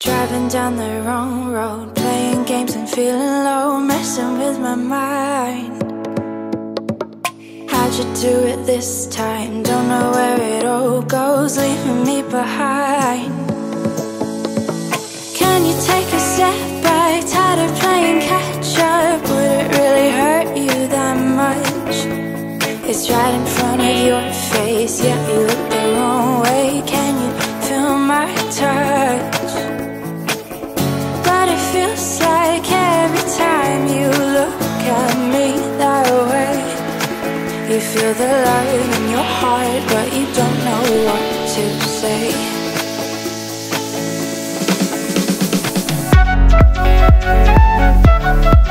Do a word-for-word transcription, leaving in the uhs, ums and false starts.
Driving down the wrong road, playing games and feeling low, messing with my mind. How'd you do it this time? Don't know where it all goes, leaving me behind. Can you take a step back? Tired of playing catch up. Would it really hurt you that much? It's right in front of your face, yeah, you look the wrong way. Can you feel my touch? Feels like every time you look at me that way, you feel the love in your heart, but you don't know what to say.